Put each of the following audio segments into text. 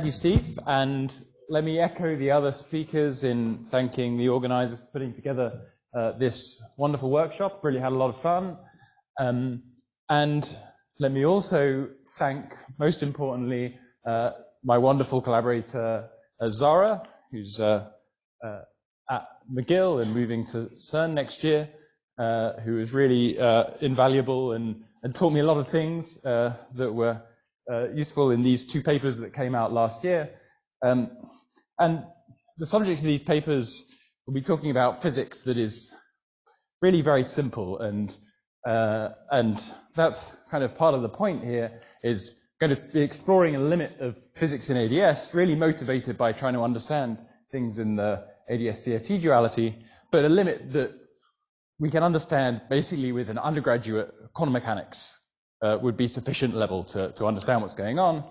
Thank you, Steve, and let me echo the other speakers in thanking the organizers for putting together this wonderful workshop. Really had a lot of fun. And let me also thank, most importantly, my wonderful collaborator, Zara, who's at McGill and moving to CERN next year, who is really invaluable and taught me a lot of things that were useful in these two papers that came out last year. And the subject of these papers will be talking about physics that is really very simple, and that's kind of part of the point here, is going to be exploring a limit of physics in AdS, really motivated by trying to understand things in the AdS/CFT duality, but a limit that we can understand basically with an undergraduate quantum mechanics would be sufficient level to understand what's going on.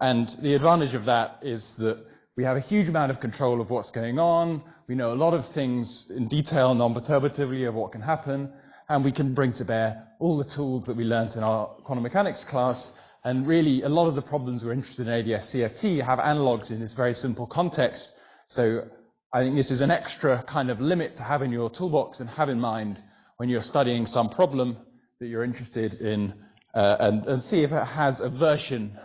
And the advantage of that is that we have a huge amount of control of what's going on. We know a lot of things in detail, non-perturbatively, of what can happen, and we can bring to bear all the tools that we learned in our quantum mechanics class. And really, a lot of the problems we're interested in AdS/CFT have analogs in this very simple context. So I think this is an extra kind of limit to have in your toolbox and have in mind when you're studying some problem that you're interested in, and see if it has a version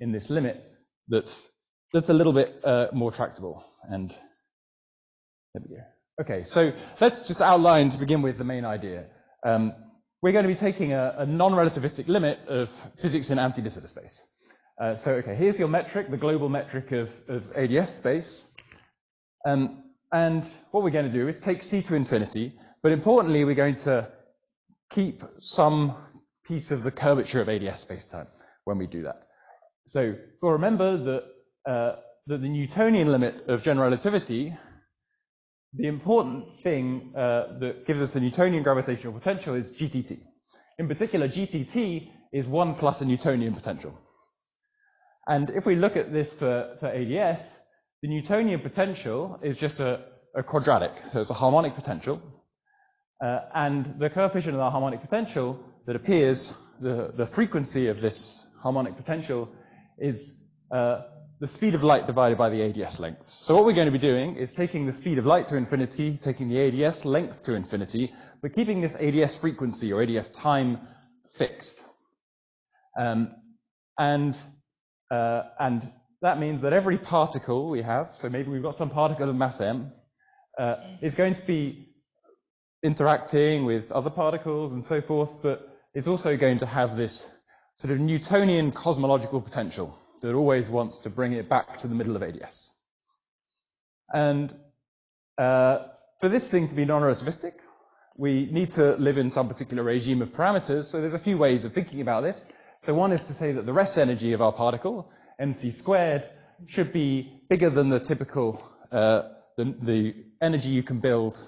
in this limit that's a little bit more tractable. And there we go. Okay, so let's just outline to begin with the main idea. We're going to be taking a non-relativistic limit of physics in anti-de Sitter space. Okay, here's your metric, the global metric of AdS space. And what we're going to do is take C to infinity, but importantly, we're going to keep some piece of the curvature of AdS spacetime when we do that. So you'll remember that the Newtonian limit of general relativity, the important thing that gives us a Newtonian gravitational potential is GTT. In particular, GTT is 1 plus a Newtonian potential. And if we look at this for AdS, the Newtonian potential is just a quadratic, so it's a harmonic potential. And the coefficient of the harmonic potential that appears, the frequency of this harmonic potential, is the speed of light divided by the AdS length. So what we're going to be doing is taking the speed of light to infinity, taking the AdS length to infinity, but keeping this AdS frequency or AdS time fixed. And that means that every particle we have, so maybe we've got some particle of mass m, is going to be interacting with other particles and so forth, but it's also going to have this sort of Newtonian cosmological potential that always wants to bring it back to the middle of AdS. And for this thing to be non-relativistic, we need to live in some particular regime of parameters. So there's a few ways of thinking about this. So one is to say that the rest energy of our particle, mc squared, should be bigger than the typical the energy you can build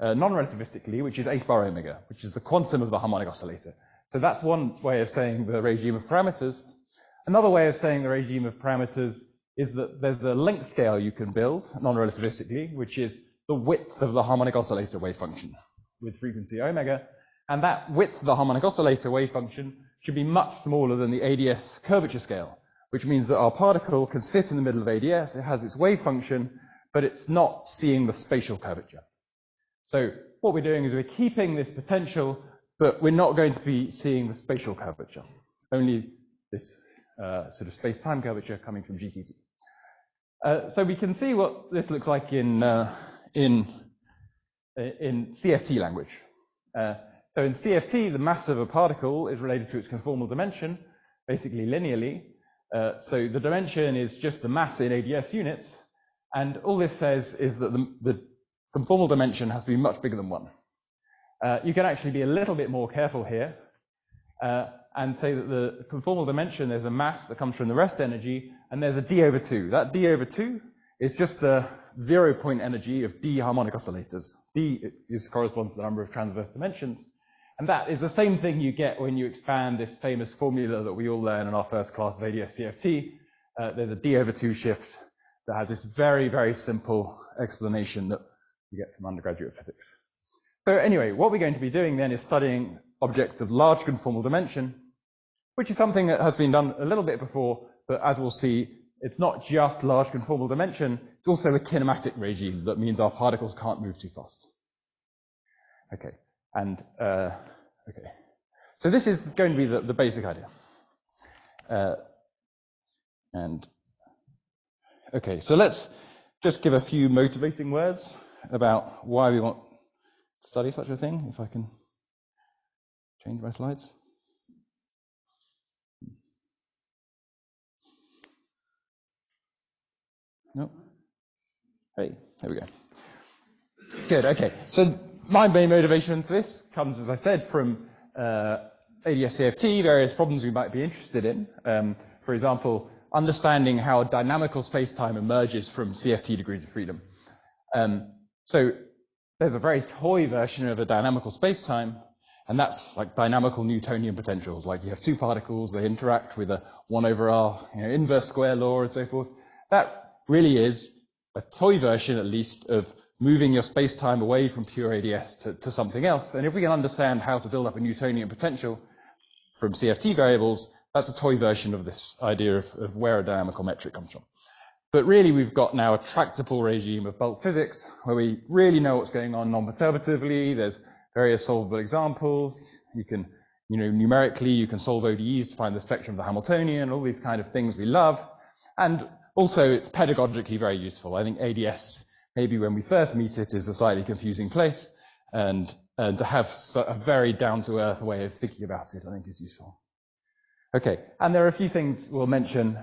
non-relativistically, which is h bar omega, which is the quantum of the harmonic oscillator. So that's one way of saying the regime of parameters. Another way of saying the regime of parameters is that there's a length scale you can build non-relativistically, which is the width of the harmonic oscillator wave function with frequency omega. And that width of the harmonic oscillator wave function should be much smaller than the AdS curvature scale, which means that our particle can sit in the middle of AdS, it has its wave function, but it's not seeing the spatial curvature. So what we're doing is we're keeping this potential, but we're not going to be seeing the spatial curvature, only this sort of space-time curvature coming from GTT. So we can see what this looks like in CFT language. So in CFT, the mass of a particle is related to its conformal dimension, basically linearly. So the dimension is just the mass in AdS units, and all this says is that the conformal dimension has to be much bigger than 1. You can actually be a little bit more careful here and say that the conformal dimension, there's a mass that comes from the rest energy, and there's a d over 2. That d over 2 is just the 0-point energy of d harmonic oscillators. D corresponds to the number of transverse dimensions. And that is the same thing you get when you expand this famous formula that we all learn in our first class of AdS/CFT. There's a d over 2 shift that has this very, very simple explanation that you get from undergraduate physics. So anyway, what we're going to be doing then is studying objects of large conformal dimension, which is something that has been done a little bit before, but as we'll see, It's not just large conformal dimension, it's also a kinematic regime that means our particles can't move too fast. Okay, and okay. So this is going to be the basic idea. And okay, so let's just give a few motivating words about why we want to study such a thing, if I can change my slides. No. Hey, there we go. Good, okay. So my main motivation for this comes, as I said, from AdS/CFT, various problems we might be interested in. For example, understanding how dynamical space-time emerges from CFT degrees of freedom. So there's a very toy version of a dynamical space-time, and that's like dynamical Newtonian potentials. Like you have two particles, they interact with a 1/r, you know, inverse square law and so forth. That really is a toy version, at least, of moving your space-time away from pure AdS to something else. And if we can understand how to build up a Newtonian potential from CFT variables, that's a toy version of this idea of where a dynamical metric comes from. But really, we've got now a tractable regime of bulk physics, where we really know what's going on non-perturbatively. There's various solvable examples. You can, you know, numerically, you can solve ODEs to find the spectrum of the Hamiltonian, all these kind of things we love. And also, it's pedagogically very useful. I think AdS, maybe when we first meet it, is a slightly confusing place. And to have a very down-to-earth way of thinking about it, I think, is useful. Okay, and there are a few things we'll mention.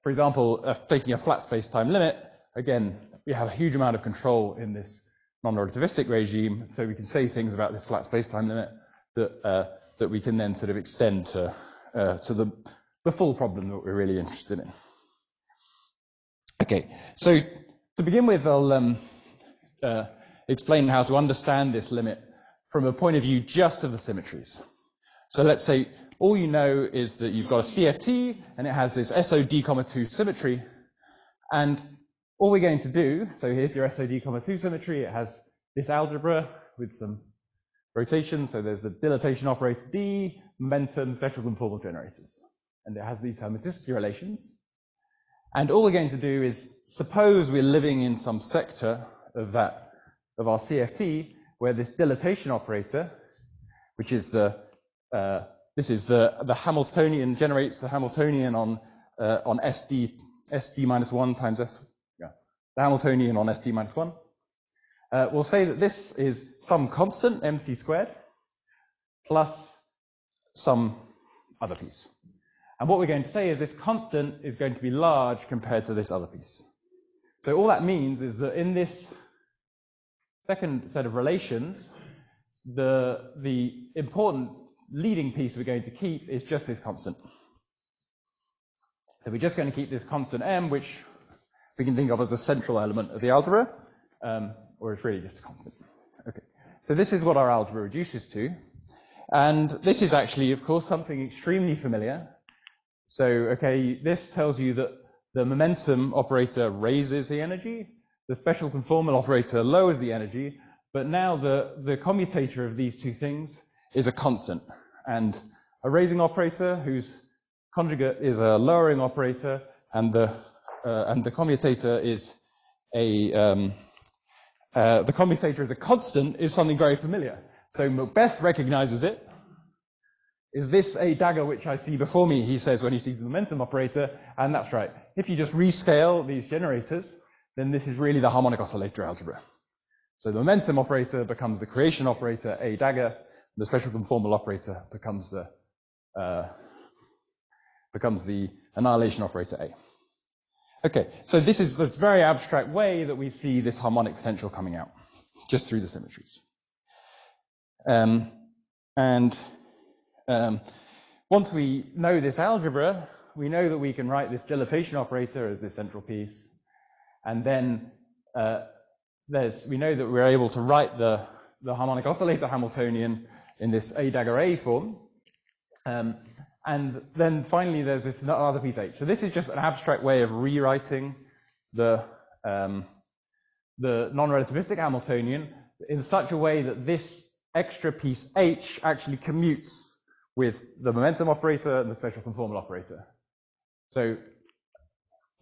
For example, taking a flat space-time limit. Again, we have a huge amount of control in this non-relativistic regime, so we can say things about this flat space-time limit that that we can then sort of extend to the full problem that we're really interested in. Okay, so to begin with, I'll explain how to understand this limit from a point of view just of the symmetries. So let's say all you know is that you've got a CFT and it has this SOD(2) symmetry, and all we're going to do, so here's your SOD(2) symmetry, it has this algebra with some rotation, so there's the dilatation operator D, momentum, spherical conformal generators, and it has these hermeticity relations. And all we're going to do is suppose we're living in some sector of that, of our CFT, where this dilatation operator, which is the, this is the Hamiltonian, generates the Hamiltonian on SD minus one times S, yeah, the Hamiltonian on SD minus one. We'll say that this is some constant, MC squared, plus some other piece. And what we're going to say is this constant is going to be large compared to this other piece. So all that means is that in this second set of relations, the important leading piece we're going to keep is just this constant. So we're just going to keep this constant M, which we can think of as a central element of the algebra, or it's really just a constant. Okay. So this is what our algebra reduces to. And this is actually, of course, something extremely familiar. So, okay, this tells you that the momentum operator raises the energy, the special conformal operator lowers the energy, but now the commutator of these two things is a constant. And a raising operator whose conjugate is a lowering operator, and the commutator is a the commutator is a constant is something very familiar. So Macbeth recognizes it. Is this a dagger which I see before me? He says when he sees the momentum operator, and that's right. If you just rescale these generators, then this is really the harmonic oscillator algebra. So the momentum operator becomes the creation operator, a dagger. The special conformal operator becomes the annihilation operator, a. Okay, so this is this very abstract way that we see this harmonic potential coming out, just through the symmetries. Once we know this algebra, we know that we can write this dilatation operator as this central piece, and then we know that we're able to write the harmonic oscillator Hamiltonian in this A dagger A form, and then finally there's this other piece H. So this is just an abstract way of rewriting the non-relativistic Hamiltonian in such a way that this extra piece H actually commutes with the momentum operator and the special conformal operator. So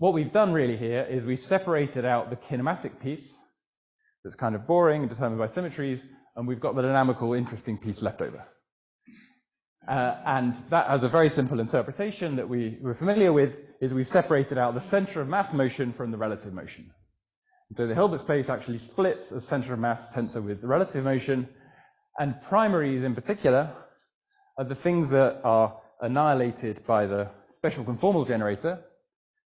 what we've done really here is we've separated out the kinematic piece that's kind of boring and determined by symmetries, and we've got the dynamical, interesting piece left over. And that has a very simple interpretation that we're familiar with, is we've separated out the center of mass motion from the relative motion. And so the Hilbert space actually splits as center of mass tensor with the relative motion, and primaries in particular are the things that are annihilated by the special conformal generator,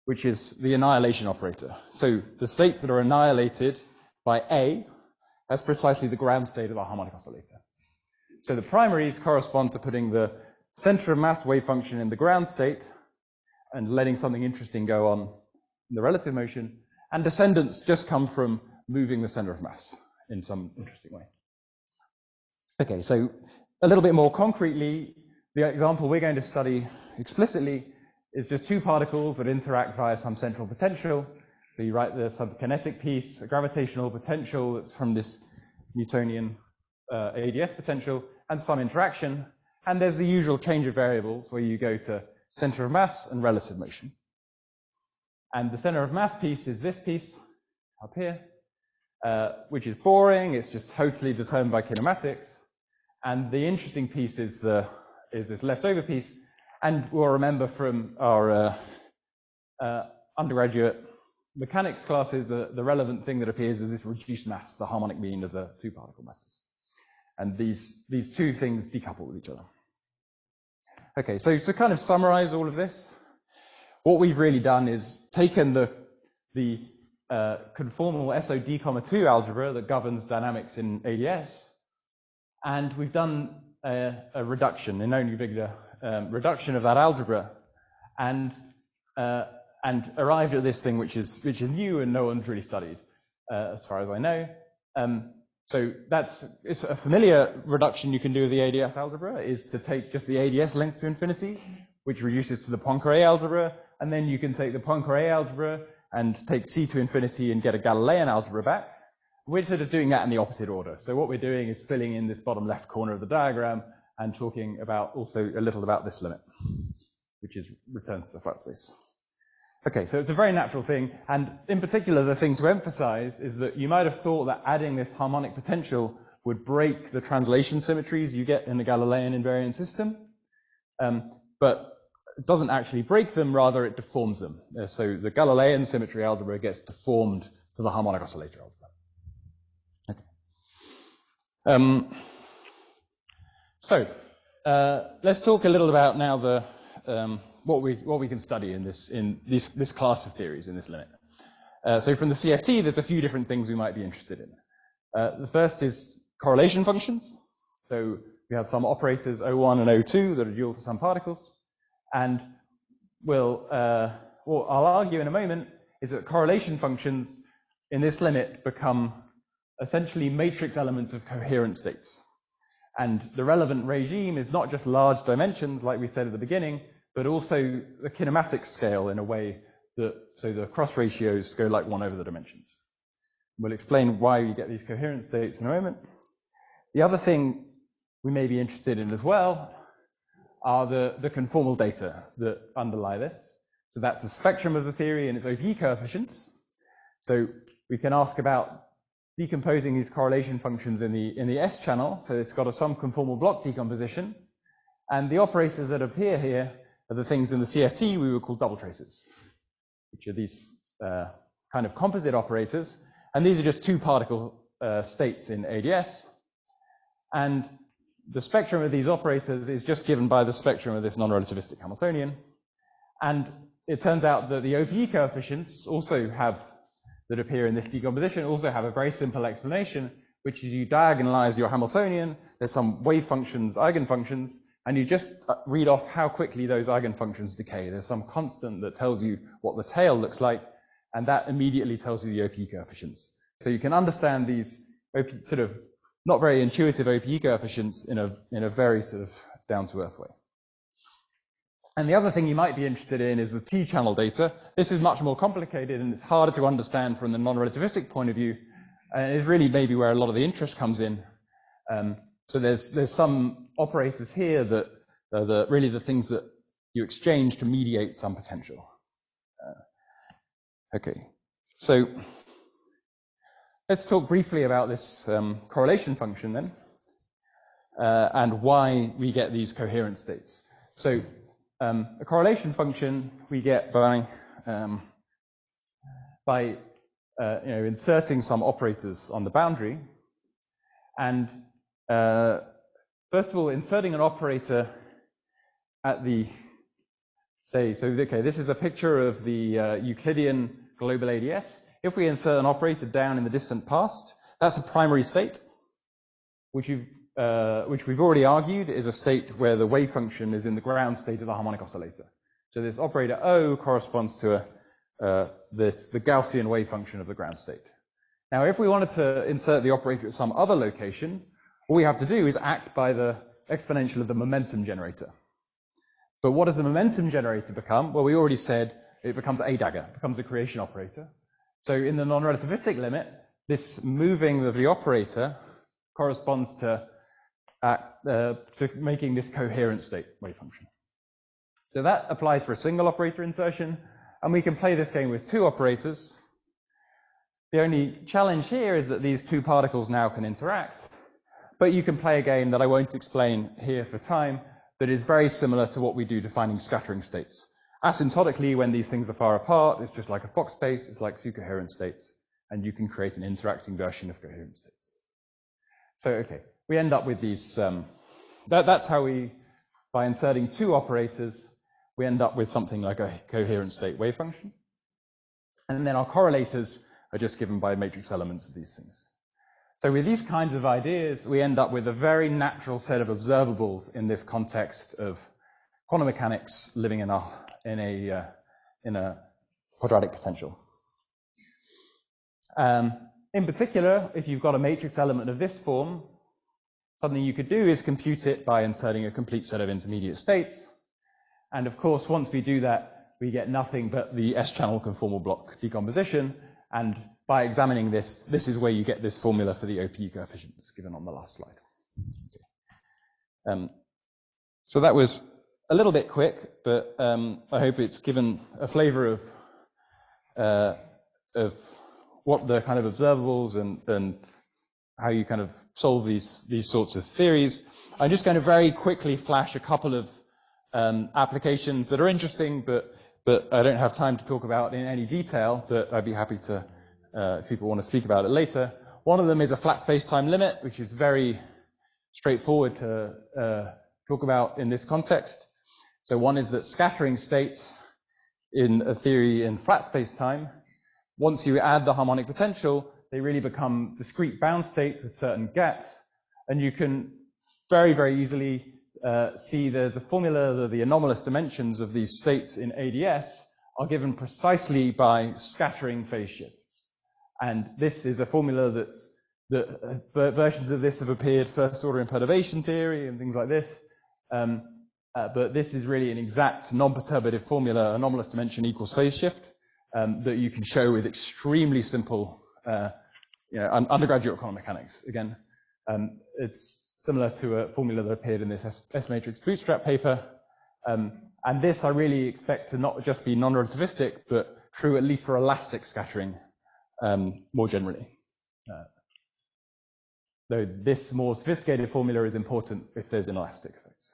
which is the annihilation operator. So the states that are annihilated by A, that's precisely the ground state of our harmonic oscillator. So the primaries correspond to putting the center of mass wave function in the ground state and letting something interesting go on in the relative motion, and descendants just come from moving the center of mass in some interesting way. Okay, so a little bit more concretely, the example we're going to study explicitly is just two particles that interact via some central potential. So you write the subkinetic piece, a gravitational potential that's from this Newtonian AdS potential, and some interaction, and there's the usual change of variables where you go to center of mass and relative motion. And the center of mass piece is this piece up here, which is boring, it's just totally determined by kinematics, and the interesting piece is this leftover piece, and we'll remember from our undergraduate mechanics classes, the relevant thing that appears is this reduced mass, the harmonic mean of the two particle masses. And these two things decouple with each other. Okay, so to kind of summarize all of this, what we've really done is taken the conformal SOD(2) algebra that governs dynamics in AdS, and we've done a reduction, in Nonne-Vigda reduction of that algebra, and arrived at this thing which is new and no one's really studied, as far as I know. So it's a familiar reduction you can do with the AdS algebra, is to take just the AdS length to infinity, which reduces to the Poincaré algebra, and then you can take the Poincaré algebra and take C to infinity and get a Galilean algebra back. We're sort of doing that in the opposite order. So what we're doing is filling in this bottom left corner of the diagram and talking about also a little about this limit, which is returns to the flat space. Okay, so it's a very natural thing, and in particular the thing to emphasize is that you might have thought that adding this harmonic potential would break the translation symmetries you get in the Galilean invariant system, but it doesn't actually break them, rather it deforms them. So the Galilean symmetry algebra gets deformed to the harmonic oscillator algebra. Okay. So let's talk a little about now the what we can study in this class of theories in this limit. So from the CFT, there's a few different things we might be interested in. The first is correlation functions. So we have some operators O1 and O2 that are dual for some particles, and what I'll argue in a moment is that correlation functions in this limit become essentially matrix elements of coherent states. And the relevant regime is not just large dimensions, like we said at the beginning, but also the kinematic scale in a way that, so the cross ratios go like 1/dimensions. We'll explain why you get these coherent states in a moment. The other thing we may be interested in as well are the conformal data that underlie this. So that's the spectrum of the theory and its OP coefficients. So we can ask about decomposing these correlation functions in the S channel. So it's got some conformal block decomposition, and the operators that appear here are the things in the CFT we would call double traces, which are these kind of composite operators, and these are just two particle states in AdS, and the spectrum of these operators is just given by the spectrum of this non-relativistic Hamiltonian, and it turns out that the OPE coefficients that appear in this decomposition also have a very simple explanation, which is you diagonalize your Hamiltonian, there's some wave functions, eigenfunctions, and you just read off how quickly those eigenfunctions decay. There's some constant that tells you what the tail looks like, and that immediately tells you the OPE coefficients. So you can understand these sort of not very intuitive OPE coefficients in a very sort of down-to-earth way. And the other thing you might be interested in is the T-channel data. This is much more complicated, and it's harder to understand from the non-relativistic point of view, and it's really maybe where a lot of the interest comes in. So there's some operators here that are really the things that you exchange to mediate some potential. Okay, so let's talk briefly about this correlation function then, and why we get these coherent states. So a correlation function we get by inserting some operators on the boundary, and first of all, inserting an operator at the this is a picture of the Euclidean global AdS. If we insert an operator down in the distant past, that's a primary state, which we've already argued is a state where the wave function is in the ground state of the harmonic oscillator. So this operator O corresponds to the Gaussian wave function of the ground state. Now, if we wanted to insert the operator at some other location, all we have to do is act by the exponential of the momentum generator. But what does the momentum generator become? Well, we already said it becomes a dagger, becomes a creation operator. So in the non-relativistic limit, this moving of the operator corresponds to making this coherent state wave function. So that applies for a single operator insertion, and we can play this game with two operators. The only challenge here is that these two particles now can interact, but you can play a game that I won't explain here for time, that is very similar to what we do defining scattering states. Asymptotically, when these things are far apart, it's just like a Fock space, it's like two coherent states, and you can create an interacting version of coherent states. So, okay, we end up with these, that's how we, by inserting two operators, we end up with something like a coherent state wave function. And then our correlators are just given by matrix elements of these things. So with these kinds of ideas, we end up with a very natural set of observables in this context of quantum mechanics living in a quadratic potential. In particular, if you've got a matrix element of this form, something you could do is compute it by inserting a complete set of intermediate states. And of course, once we do that, we get nothing but the S-channel conformal block decomposition, and by examining this, this is where you get this formula for the OPE coefficients given on the last slide. Okay. So that was a little bit quick, but I hope it's given a flavor of what the kind of observables and how you kind of solve these sorts of theories. I'm just going to very quickly flash a couple of applications that are interesting, but I don't have time to talk about in any detail, but I'd be happy to if people want to speak about it later. One of them is a flat space-time limit, which is very straightforward to talk about in this context. So one is that scattering states in a theory in flat space-time, once you add the harmonic potential, they really become discrete bound states with certain gaps, and you can very, very easily see there's a formula that the anomalous dimensions of these states in AdS are given precisely by scattering phase shifts. And this is a formula that versions of this have appeared first order in perturbation theory and things like this. But this is really an exact non-perturbative formula, anomalous dimension equals phase shift, that you can show with extremely simple undergraduate quantum mechanics. Again, it's similar to a formula that appeared in this S-matrix bootstrap paper. And this I really expect to not just be non-relativistic, but true at least for elastic scattering. More generally. Though this more sophisticated formula is important if there's inelastic effects.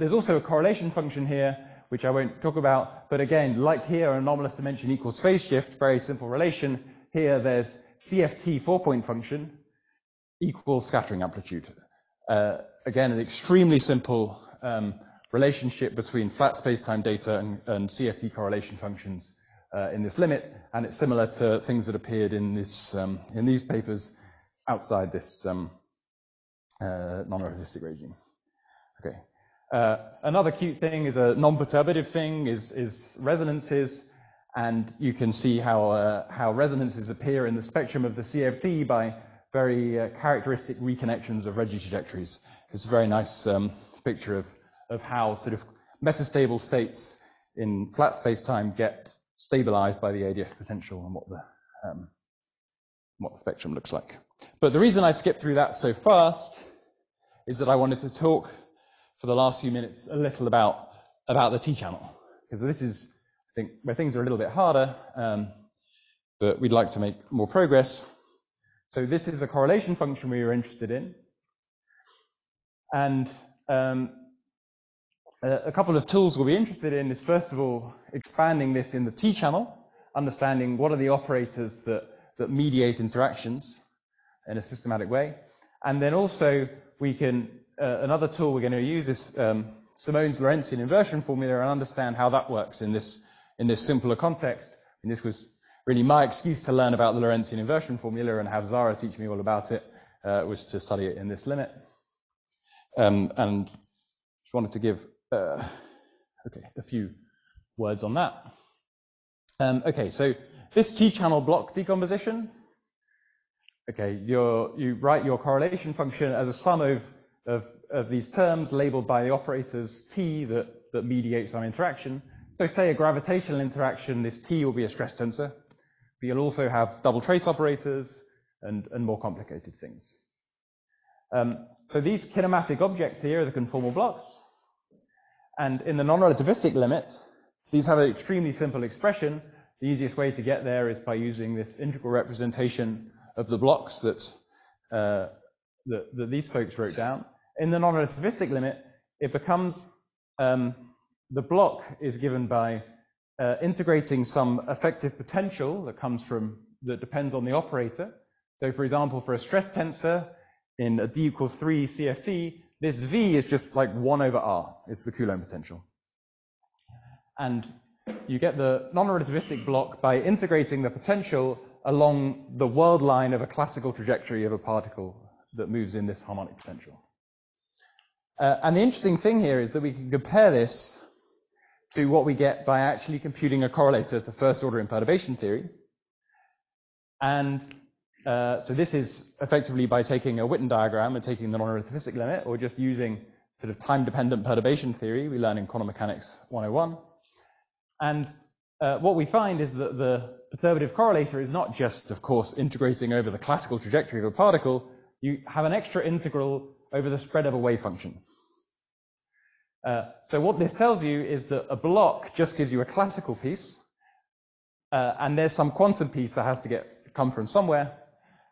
There's also a correlation function here, which I won't talk about, but again, like here, anomalous dimension equals phase shift, very simple relation. Here, there's CFT four-point function equals scattering amplitude. Again, an extremely simple relationship between flat space-time data and CFT correlation functions in this limit, and it's similar to things that appeared in this in these papers outside this non-relativistic regime. Okay. Another cute thing is a non-perturbative thing is resonances, and you can see how resonances appear in the spectrum of the CFT by very characteristic reconnections of Regge trajectories. It's a very nice picture of how sort of metastable states in flat space-time get stabilized by the AdS potential and what the spectrum looks like. But the reason I skipped through that so fast is that I wanted to talk for the last few minutes a little about the T-channel, because this is I think where things are a little bit harder, but we'd like to make more progress. So this is the correlation function we were interested in. And a couple of tools we'll be interested in is, first of all, expanding this in the T channel, understanding what are the operators that mediate interactions in a systematic way. And then also we can, another tool we're going to use is Simone's Lorentzian inversion formula, and understand how that works in this simpler context. And this was really my excuse to learn about the Lorentzian inversion formula and have Zara teach me all about it, was to study it in this limit. And just wanted to give a few words on that. Okay, so this T-channel block decomposition. Okay, you write your correlation function as a sum of these terms labeled by the operators T that mediate some interaction. So say a gravitational interaction, this T will be a stress tensor, but you'll also have double trace operators and more complicated things. So these kinematic objects here are the conformal blocks. And in the non-relativistic limit, these have an extremely simple expression. The easiest way to get there is by using this integral representation of the blocks that these folks wrote down. In the non-relativistic limit, it becomes the block is given by integrating some effective potential that depends on the operator. So, for example, for a stress tensor in a D equals 3 CFT, this V is just like 1 over R. It's the Coulomb potential. And you get the non-relativistic block by integrating the potential along the world line of a classical trajectory of a particle that moves in this harmonic potential. And the interesting thing here is that we can compare this to what we get by actually computing a correlator to first order in perturbation theory. And so this is effectively by taking a Witten diagram and taking the non-relativistic limit, or just using sort of time-dependent perturbation theory we learn in quantum mechanics 101. And what we find is that the perturbative correlator is not just, of course, integrating over the classical trajectory of a particle. You have an extra integral over the spread of a wave function. So what this tells you is that a block just gives you a classical piece, and there's some quantum piece that has to come from somewhere.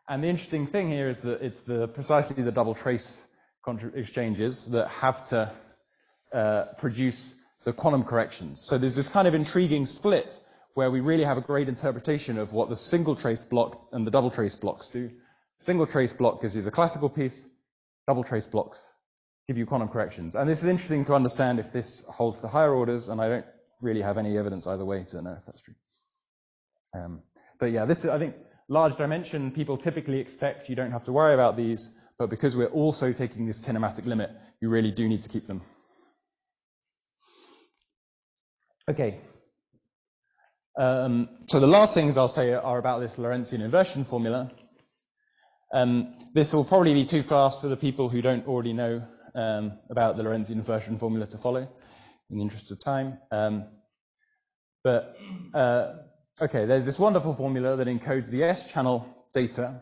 And the interesting thing here is that it's precisely the double trace exchanges that have to produce the quantum corrections. So there's this kind of intriguing split where we really have a great interpretation of what the single trace block and the double trace blocks do. Single trace block gives you the classical piece, double trace blocks give you quantum corrections. And this is interesting to understand if this holds to higher orders, and I don't really have any evidence either way to know if that's true. But yeah, this is, I think, large dimension, people typically expect you don't have to worry about these, but because we're also taking this kinematic limit, you really do need to keep them. Okay. So the last things I'll say are about this Lorentzian inversion formula. This will probably be too fast for the people who don't already know about the Lorentzian inversion formula to follow, in the interest of time. Okay, there's this wonderful formula that encodes the S-channel data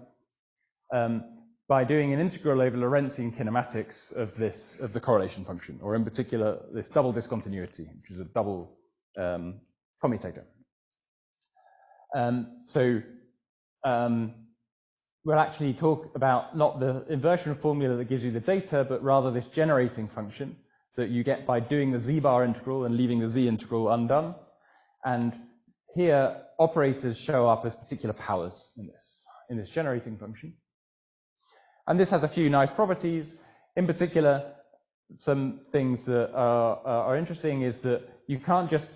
by doing an integral over Lorentzian kinematics of the correlation function, or in particular, this double discontinuity, which is a double commutator. We'll actually talk about not the inversion formula that gives you the data, but rather this generating function that you get by doing the z-bar integral and leaving the z-integral undone. And here, operators show up as particular powers in this generating function. And this has a few nice properties. In particular, some things that are interesting is that you can't just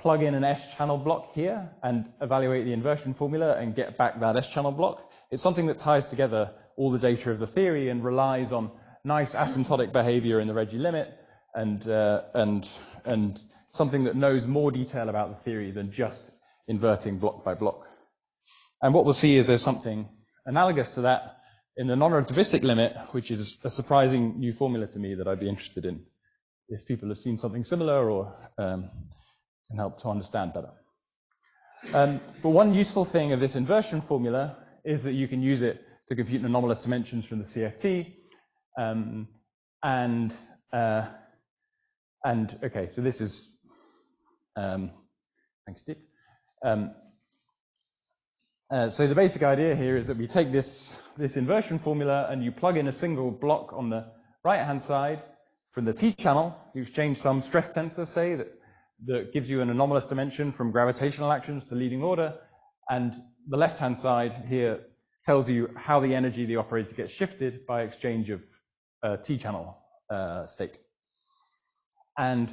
plug in an S-channel block here and evaluate the inversion formula and get back that S-channel block. It's something that ties together all the data of the theory and relies on nice asymptotic behavior in the Regge limit, and something that knows more detail about the theory than just inverting block by block. And what we'll see is there's something analogous to that in the non-relativistic limit, which is a surprising new formula to me that I'd be interested in if people have seen something similar or can help to understand better. But one useful thing of this inversion formula is that you can use it to compute anomalous dimensions from the CFT. Okay, so this is Thanks, Steve. So the basic idea here is that we take this inversion formula and you plug in a single block on the right-hand side from the T-channel. You exchange some stress tensor, say, that gives you an anomalous dimension from gravitational actions to leading order, and the left-hand side here tells you how the energy of the operator gets shifted by exchange of T-channel state. And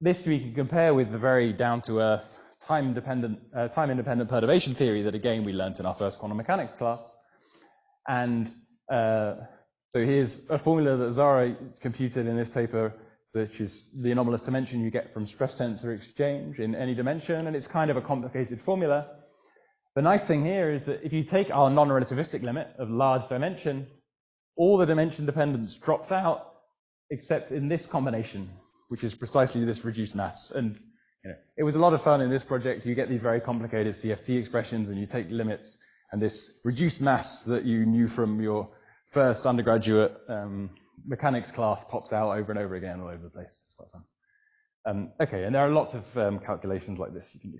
this we can compare with the very down-to-earth time-independent perturbation theory that, again, we learned in our first quantum mechanics class. And so here's a formula that Zara computed in this paper, which is the anomalous dimension you get from stress tensor exchange in any dimension, and it's kind of a complicated formula. The nice thing here is that if you take our non-relativistic limit of large dimension, all the dimension dependence drops out, except in this combination, which is precisely this reduced mass. And you know, it was a lot of fun in this project. You get these very complicated CFT expressions and you take limits, and this reduced mass that you knew from your first undergraduate mechanics class pops out over and over again all over the place. It's quite fun. Okay, and there are lots of calculations like this you can do.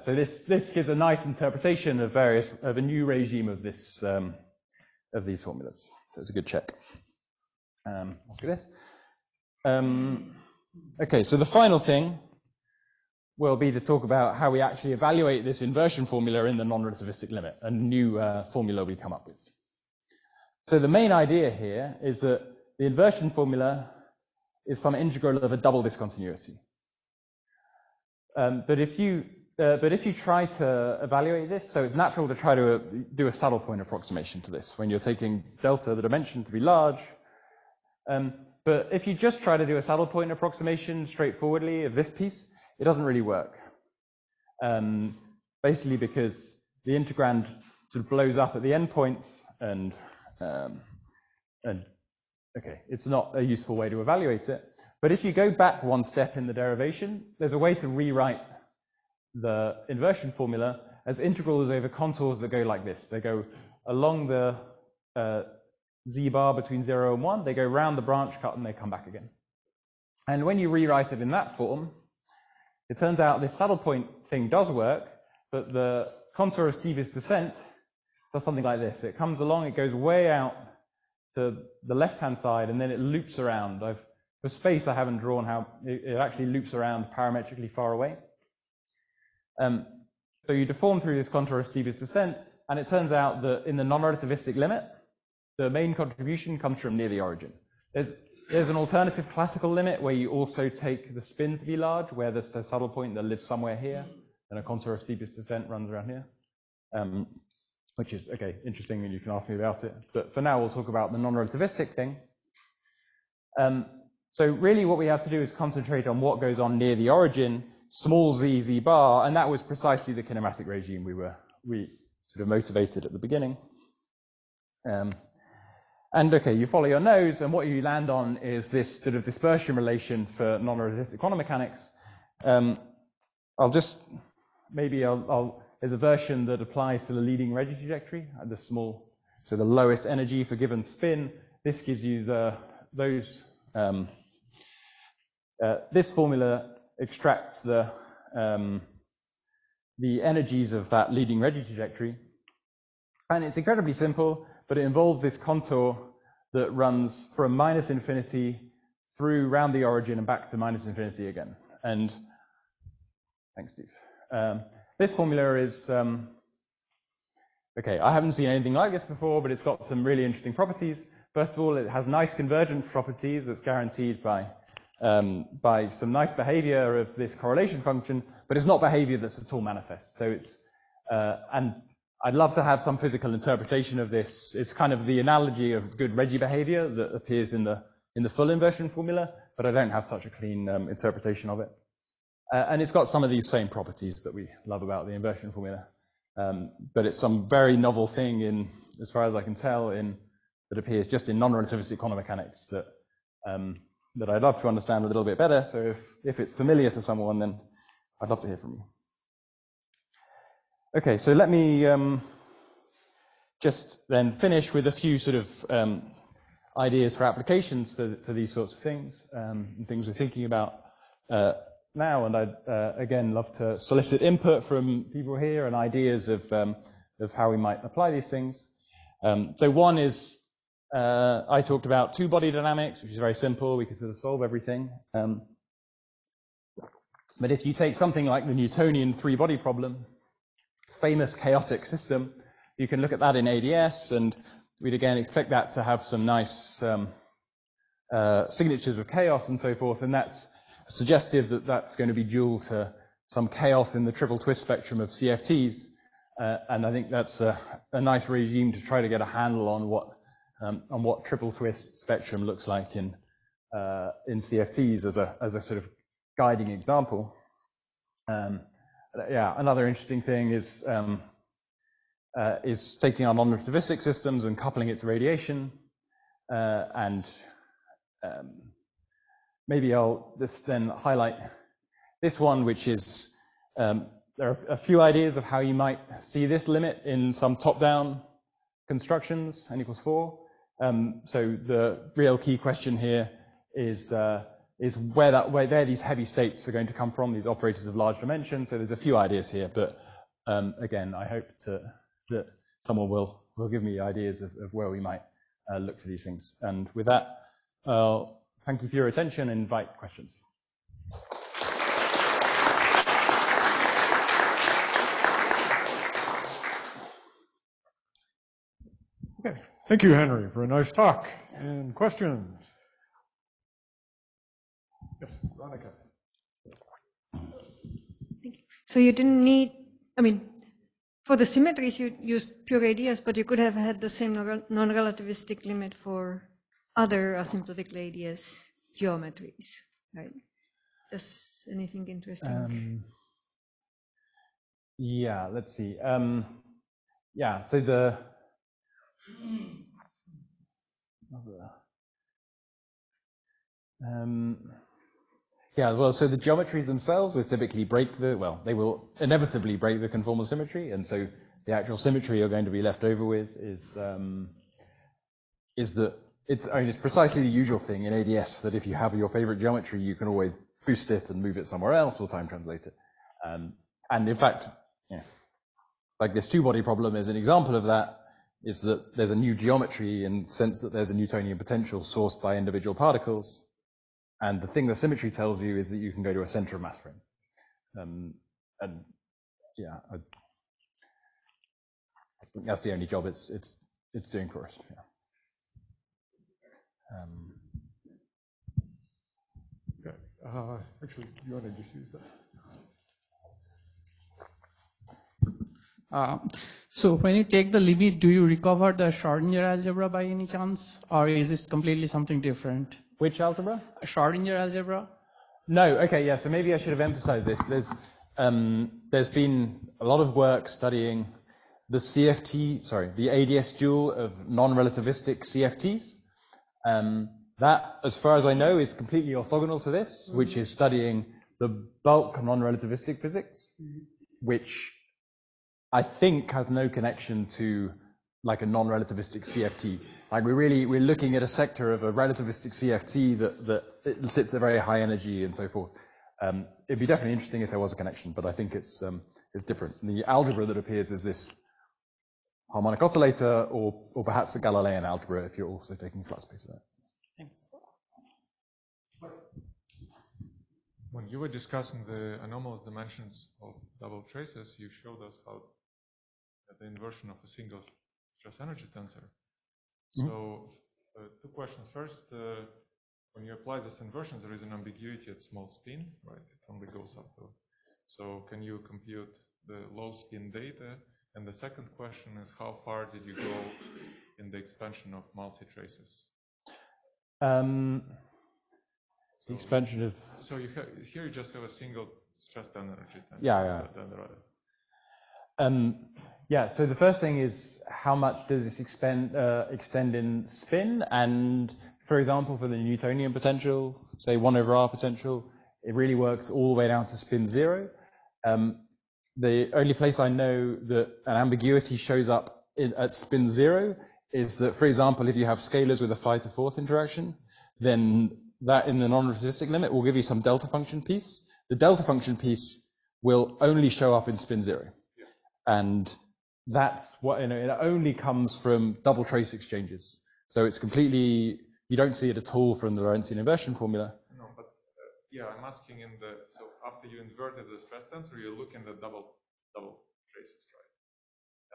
So this gives a nice interpretation of a new regime of this of these formulas. So it's a good check. Let's do this. Okay, so the final thing will be to talk about how we actually evaluate this inversion formula in the non-relativistic limit, a new formula we come up with. So the main idea here is that the inversion formula is some integral of a double discontinuity. But if you try to evaluate this, so it's natural to try to do a saddle point approximation to this when you're taking delta, the dimension, to be large. But if you just try to do a saddle point approximation straightforwardly of this piece, it doesn't really work. Basically because the integrand sort of blows up at the endpoints, and okay, it's not a useful way to evaluate it. But if you go back one step in the derivation, there's a way to rewrite the inversion formula as integrals over contours that go like this. They go along the z bar between 0 and 1, they go round the branch cut and they come back again. And when you rewrite it in that form, it turns out this saddle point thing does work, but the contour of Steve's descent does something like this. It comes along, it goes way out to the left-hand side, and then it loops around. For space, I haven't drawn how it actually loops around parametrically far away. So you deform through this contour of Steve's descent, and it turns out that in the non-relativistic limit, the main contribution comes from near the origin. There's an alternative classical limit where you also take the spin to be large, where there's a saddle point that lives somewhere here, and a contour of steepest descent runs around here, which is, okay, interesting, and you can ask me about it. But for now, we'll talk about the non-relativistic thing. So really what we have to do is concentrate on what goes on near the origin, small z bar, and that was precisely the kinematic regime we sort of motivated at the beginning. And okay, you follow your nose, and what you land on is this sort of dispersion relation for non-relativistic quantum mechanics. There's a version that applies to the leading Regge trajectory at the small, so the lowest energy for given spin. This gives you this formula extracts the energies of that leading Regge trajectory, and it's incredibly simple. But it involves this contour that runs from minus infinity through round the origin and back to minus infinity again. And thanks, Steve. This formula is okay. I haven't seen anything like this before, but it's got some really interesting properties. First of all, it has nice convergence properties that's guaranteed by some nice behavior of this correlation function, but it's not behavior that's at all manifest. So it's and I'd love to have some physical interpretation of this. It's kind of the analogy of good Regge behavior that appears in the full inversion formula, but I don't have such a clean interpretation of it. And it's got some of these same properties that we love about the inversion formula, but it's some very novel thing in, as far as I can tell, that appears just in non-relativistic quantum mechanics that I'd love to understand a little bit better. So if it's familiar to someone, then I'd love to hear from you. Okay, so let me just then finish with a few sort of ideas for applications for these sorts of things, and things we're thinking about. now, and I'd again love to solicit input from people here and ideas of how we might apply these things. So one is, I talked about two-body dynamics, which is very simple. We can sort of solve everything. But if you take something like the Newtonian three-body problem, famous chaotic system, you can look at that in AdS, and we'd again expect that to have some nice signatures of chaos and so forth, and that's suggestive that that's going to be dual to some chaos in the triple twist spectrum of CFTs, and I think that's a nice regime to try to get a handle on what triple twist spectrum looks like in CFTs as a sort of guiding example. Yeah, another interesting thing is taking on relativistic systems and coupling it to radiation, and maybe I'll just then highlight this one, which is there are a few ideas of how you might see this limit in some top-down constructions, n=4. So the real key question here is where these heavy states are going to come from, these operators of large dimensions. So there's a few ideas here, but again, I hope that someone will give me ideas of where we might look for these things. And with that, thank you for your attention and invite questions. Okay, thank you, Henry, for a nice talk. And questions? Yes, Veronica. Thank you. So you didn't need, I mean, for the symmetries you used pure AdS, but you could have had the same non-relativistic limit for other asymptotic AdS geometries, right? Does anything interesting? Yeah, let's see. Yeah, so the yeah, well, so the geometries themselves will typically break the, well, they will inevitably break the conformal symmetry, and so the actual symmetry you're going to be left over with is that it's, I mean, it's precisely the usual thing in AdS that if you have your favorite geometry, you can always boost it and move it somewhere else or time translate it. And in fact, you know, like this two-body problem is an example of that, is that there's a new geometry in the sense that there's a Newtonian potential sourced by individual particles. And the thing the symmetry tells you is that you can go to a center of mass frame. And yeah, I think that's the only job it's doing for us. Yeah. Okay. Actually, you want to just use that? So when you take the limit, do you recover the Schrödinger algebra by any chance, or is this completely something different? Which algebra? Schrödinger algebra. No. Okay. Yeah. So maybe I should have emphasized this. There's been a lot of work studying the CFT, sorry, the AdS dual of non-relativistic CFTs. That, as far as I know, is completely orthogonal to this, which is studying the bulk of non-relativistic physics, which I think has no connection to like a non-relativistic CFT. Like we're looking at a sector of a relativistic CFT that sits at very high energy and so forth. It'd be definitely interesting if there was a connection, but I think it's different. The algebra that appears is this harmonic oscillator, or perhaps the Galilean algebra if you're also taking flat space of that. Thanks. When you were discussing the anomalous dimensions of double traces, you showed us how the inversion of a single stress energy tensor. Mm-hmm. So two questions. First, when you apply this inversion, there is an ambiguity at small spin, right? It only goes up to. So can you compute the low spin data? And the second question is, how far did you go in the expansion of multi-traces? The expansion of... So you here you just have a single stress energy tensor. Yeah, yeah. Yeah, so the first thing is, how much does this extend in spin? And for example, for the Newtonian potential, say 1/r potential, it really works all the way down to spin 0. The only place I know that an ambiguity shows up at spin 0 is that, for example, if you have scalars with a 5/4 interaction, then that in the non-relativistic limit will give you some delta function piece. The delta function piece will only show up in spin zero. Yeah. And that's what, you know, it only comes from double trace exchanges. So it's completely, you don't see it at all from the Lorentzian inversion formula. No, but yeah, I'm asking in the, so after you inverted the stress tensor, you look in the double traces, right?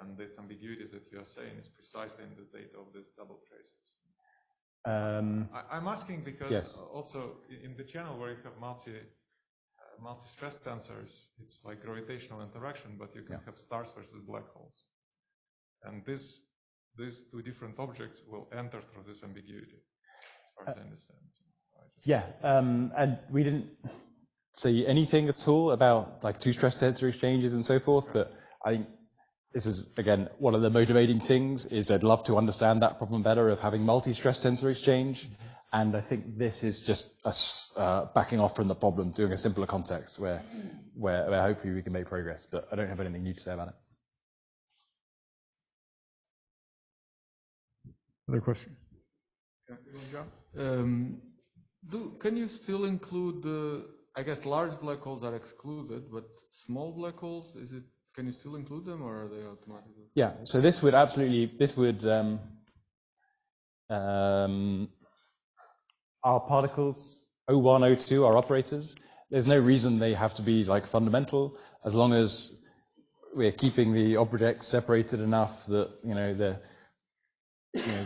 And this ambiguity that you are saying is precisely in the data of these double traces. I'm asking because yes. Also in the channel where you have multi-stress tensors, it's like gravitational interaction, but you can yeah. have stars versus black holes. And this, these two different objects will enter through this ambiguity, as far as I understand. Yeah, and we didn't say anything at all about like two stress tensor exchanges and so forth, but I think this is, again, one of the motivating things is I'd love to understand that problem better of having multi-stress tensor exchange. Mm-hmm. And I think this is just us backing off from the problem, doing a simpler context where hopefully we can make progress. But I don't have anything new to say about it. Other question? Can you still include the, I guess large black holes are excluded, but small black holes, is it? Can you still include them, or are they automatically? Yeah, so this would absolutely, this would, our particles, O1, O2, our operators, there's no reason they have to be like fundamental, as long as we're keeping the objects separated enough that,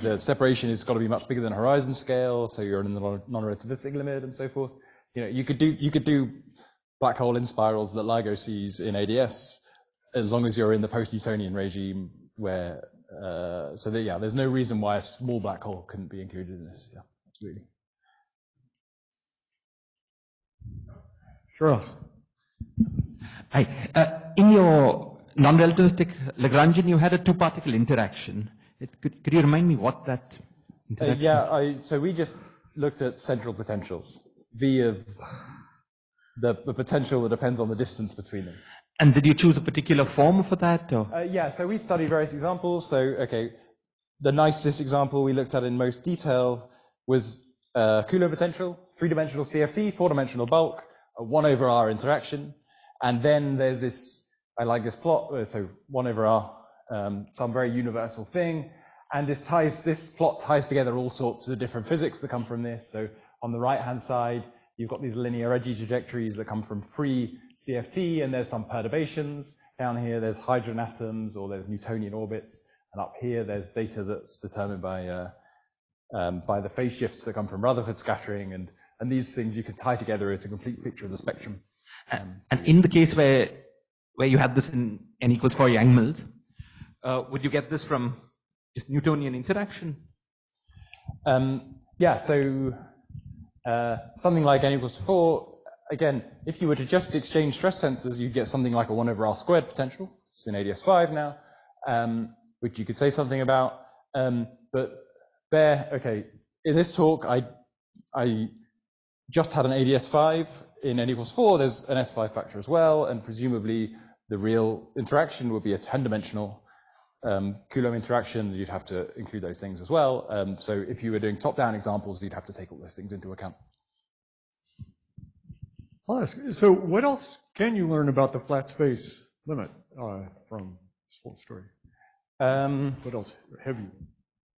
the separation has got to be much bigger than horizon scale, so you're in the non-relativistic limit and so forth. You know, you could do black hole in spirals that LIGO sees in AdS, as long as you're in the post-Newtonian regime where, so that, yeah, there's no reason why a small black hole couldn't be included in this. Yeah, absolutely. Charles. Hi. In your non-relativistic Lagrangian, you had a two-particle interaction. Could you remind me what that interaction is? Yeah, so we just looked at central potentials, V of the potential that depends on the distance between them. And did you choose a particular form for that? Or? Yeah, so we studied various examples. So, okay, the nicest example we looked at in most detail was Coulomb potential, three-dimensional CFT, four-dimensional bulk, a 1/r interaction. And then there's this, I like this plot, so 1/r, some very universal thing. And this plot ties together all sorts of different physics that come from this. So on the right-hand side, you've got these linear Regge trajectories that come from free CFT, and there's some perturbations. Down here, there's hydrogen atoms, or there's Newtonian orbits, and up here, there's data that's determined by the phase shifts that come from Rutherford scattering, and these things you can tie together as a complete picture of the spectrum. And in the case where you had this in N=4 Yang-Mills, would you get this from just Newtonian interaction? Yeah, so something like N=4. Again, if you were to just exchange stress tensors, you'd get something like a 1/r² potential. It's in AdS5 now, which you could say something about. But there, okay, in this talk, I just had an AdS5 in N=4. There's an S5 factor as well, and presumably the real interaction would be a 10-dimensional Coulomb interaction. You'd have to include those things as well. So if you were doing top-down examples, you'd have to take all those things into account. So what else can you learn about the flat space limit from this whole story? What else have you?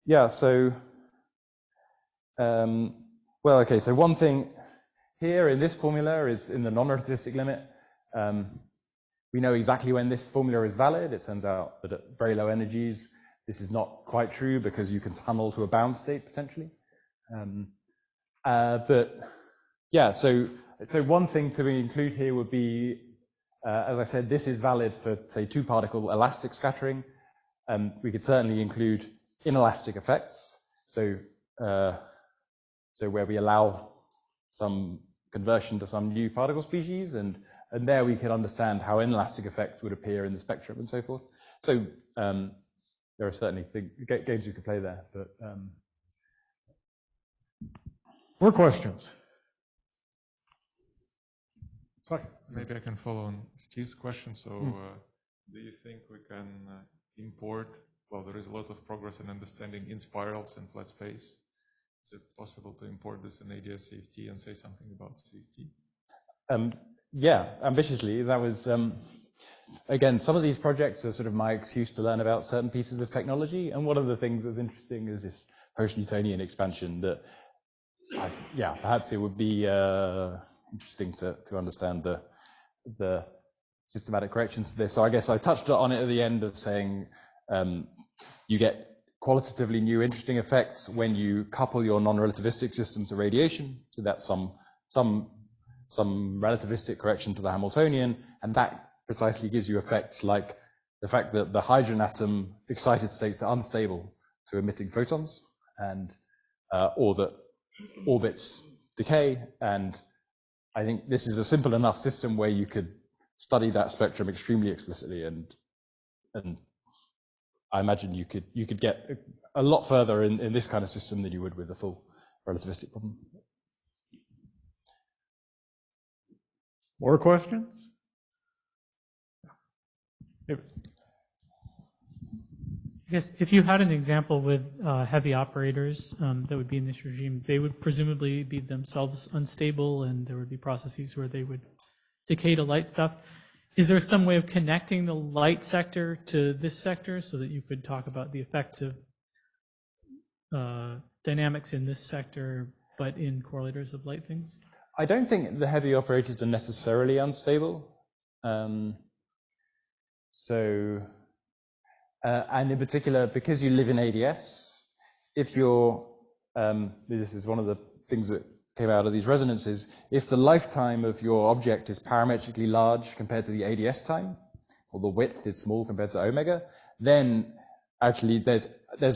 Yeah, so, well, okay, so one thing here in this formula is in the non-relativistic limit. We know exactly when this formula is valid. It turns out that at very low energies, this is not quite true because you can tunnel to a bound state potentially. But yeah, so one thing to include here would be, as I said, this is valid for, say, two-particle elastic scattering. We could certainly include inelastic effects, so where we allow some conversion to some new particle species, and there we could understand how inelastic effects would appear in the spectrum and so forth. So there are certainly games you could play there. But more questions? Maybe I can follow on Steve's question. So do you think we can import, well, there is a lot of progress in understanding in spirals and flat space. Is it possible to import this in AdS/CFT and say something about CFT? Yeah, ambitiously. That was, again, some of these projects are sort of my excuse to learn about certain pieces of technology. And one of the things that's interesting is this post-Newtonian expansion that, yeah, perhaps it would be interesting to understand the systematic corrections to this. So I guess I touched on it at the end of saying you get qualitatively new interesting effects when you couple your non-relativistic system to radiation. So that's some relativistic correction to the Hamiltonian, and that precisely gives you effects like the fact that the hydrogen atom excited states are unstable to emitting photons, and or that orbits decay. And I think this is a simple enough system where you could study that spectrum extremely explicitly, and I imagine you could get a lot further in this kind of system than you would with a full relativistic problem. More questions? I guess if you had an example with heavy operators that would be in this regime, they would presumably be themselves unstable, and there would be processes where they would decay to light stuff. Is there some way of connecting the light sector to this sector so that you could talk about the effects of dynamics in this sector, but in correlators of light things? I don't think the heavy operators are necessarily unstable. And in particular, because you live in AdS, if you're, this is one of the things that came out of these resonances, if the lifetime of your object is parametrically large compared to the AdS time, or the width is small compared to omega, then actually there's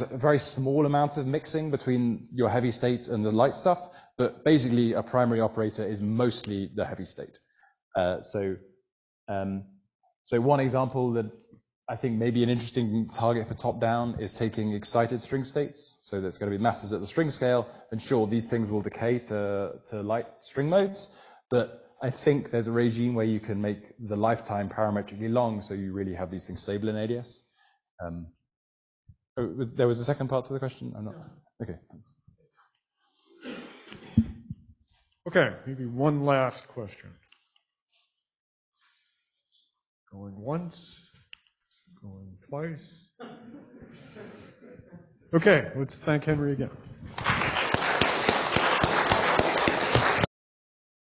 a very small amount of mixing between your heavy state and the light stuff, but basically a primary operator is mostly the heavy state. So one example that I think may be an interesting target for top-down is taking excited string states. So there's going to be masses at the string scale, and sure, these things will decay to light string modes, but I think there's a regime where you can make the lifetime parametrically long, so you really have these things stable in AdS. Oh, there was a second part to the question? I'm not. Okay. Okay, maybe one last question. Going once, going twice. Okay, let's thank Henry again.